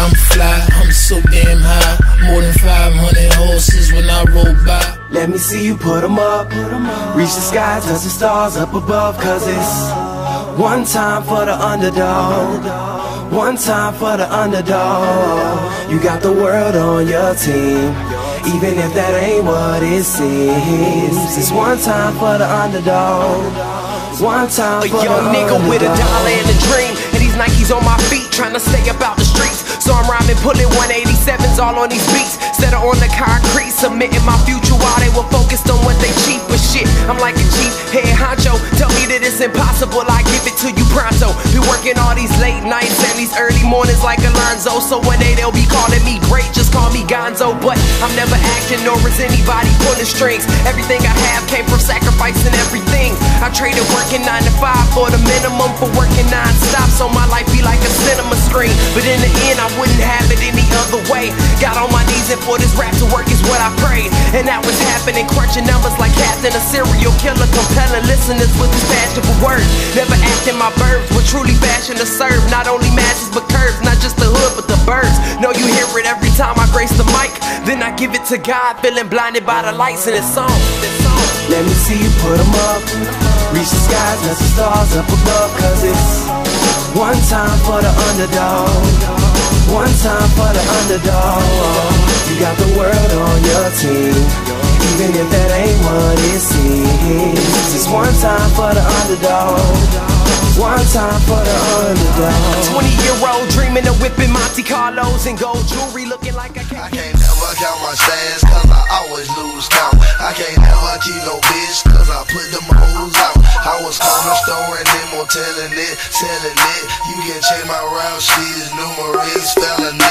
I'm fly, I'm so damn high. More than 500 horses when I roll by. Let me see you put 'em up. Reach the sky, touch the stars up above. Cause it's one time for the underdog. One time for the underdog. You got the world on your team, even if that ain't what it seems. It's one time for the underdog. One time for a young nigga with a dollar and a dream, and these Nikes on my feet, trying to stay about the streets. So I'm rhyming, pulling 187s all on these beats. Set her on the concrete, submitting my future while they were focused on what they cheap with shit. I'm like a cheap head honcho, tell me that it's impossible, I give it to you pronto. Been working all these late nights and these early mornings like Alonzo. So one day they'll be calling me great, just call me Gonzo. But I'm never acting, nor is anybody pulling strings. Everything I have came from sacrificing everything. I traded working 9 to 5 for the minimum for working non-stop. So my life be like a cinema screen, but in the end I wouldn't have it any other way. Got on my knees and for this rap to work is what I prayed. And that was happening, crunching numbers like Captain, a serial killer, compelling listeners with this fashionable words. Never acting my verbs, but truly fashion to serve. Not only matches but curves, not just the hood but the birds. Know you hear it every time I grace the mic, then I give it to God, feeling blinded by the lights in this song. Let me see you put 'em up. Reach the skies, touch the stars up above. Cause it's one time for the underdog. One time for the underdog. You got the world on your team, even if that ain't what it seems. It's one time for the underdog. One time for the underdog. 20-year-old dreaming of whipping Monte Carlos and gold jewelry, looking like a cat. I can't never count my stats cause I always lose count. I can't never keep no bitch cause I put them hoes out. I was cornerstone and then more telling it, selling it. You can check my route, she is numerous felonies.